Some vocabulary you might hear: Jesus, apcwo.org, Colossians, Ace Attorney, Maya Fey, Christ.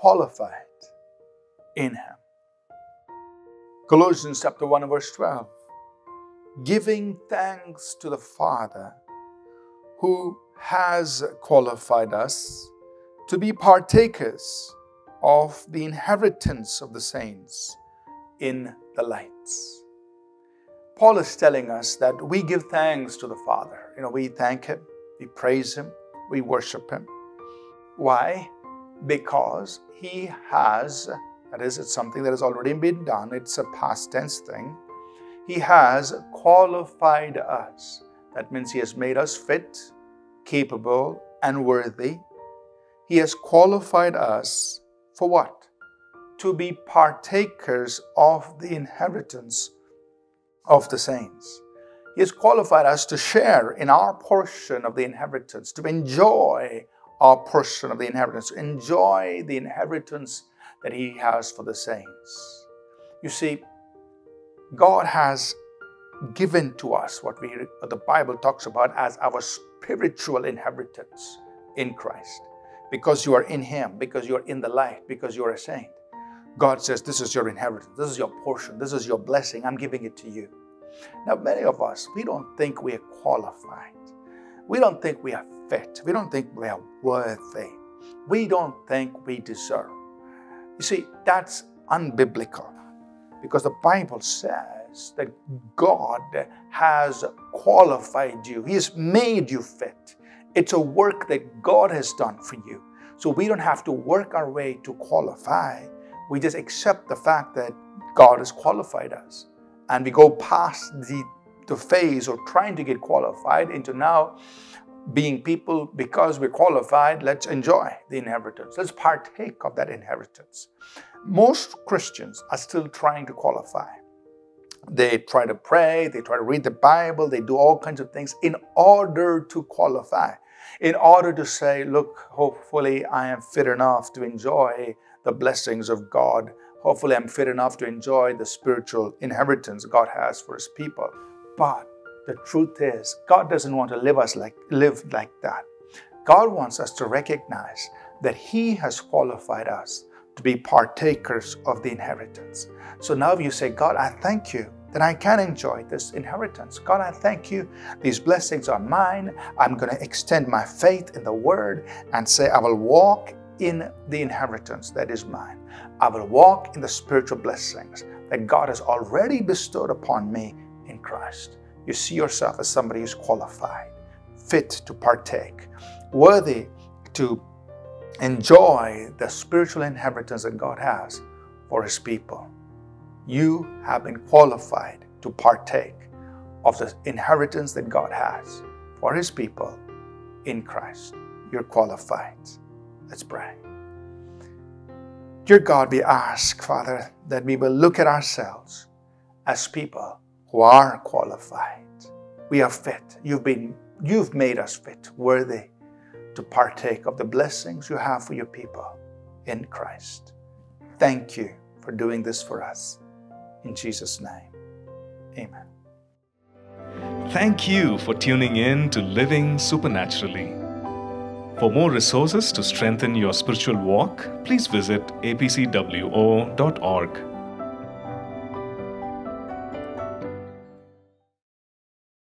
qualified in Him. Colossians chapter 1 verse 12. Giving thanks to the Father who has qualified us to be partakers of the inheritance of the saints in the lights. Paul is telling us that we give thanks to the Father. We thank Him, we praise Him, we worship Him. Why? Because He has, that is, it's something that has already been done, it's a past tense thing. He has qualified us. That means He has made us fit, capable, and worthy. He has qualified us for what? To be partakers of the inheritance of the saints. He has qualified us to share in our portion of the inheritance, to enjoy our portion of the inheritance, enjoy the inheritance that He has for the saints. You see, God has given to us what the Bible talks about as our spiritual inheritance in Christ. Because you are in Him, because you are in the light, because you are a saint. God says, this is your inheritance, this is your portion, this is your blessing, I'm giving it to you. Now, many of us, we don't think we are qualified. We don't think we are fit. We don't think we are worthy. We don't think we deserve. You see, that's unbiblical. Because the Bible says that God has qualified you. He has made you fit. It's a work that God has done for you. So we don't have to work our way to qualify. We just accept the fact that God has qualified us. And we go past the phase of trying to get qualified into now being people, because we're qualified, let's enjoy the inheritance. Let's partake of that inheritance. Most Christians are still trying to qualify. They try to pray, they try to read the Bible, they do all kinds of things in order to qualify, in order to say, look, hopefully I am fit enough to enjoy the blessings of God. Hopefully I'm fit enough to enjoy the spiritual inheritance God has for His people. But the truth is, God doesn't want to live like that. God wants us to recognize that He has qualified us to be partakers of the inheritance. So now you say, God, I thank you that I can enjoy this inheritance. God, I thank you. These blessings are mine. I'm going to extend my faith in the Word and say, I will walk in the inheritance that is mine. I will walk in the spiritual blessings that God has already bestowed upon me in Christ. You see yourself as somebody who's qualified, fit to partake, worthy to enjoy the spiritual inheritance that God has for His people. You have been qualified to partake of the inheritance that God has for His people in Christ. You're qualified. Let's pray. Dear God, we ask, Father, that we will look at ourselves as people who are qualified. We are fit. You've made us fit, worthy to partake of the blessings you have for your people in Christ. Thank you for doing this for us. In Jesus' name, amen. Thank you for tuning in to Living Supernaturally. For more resources to strengthen your spiritual walk, please visit apcwo.org.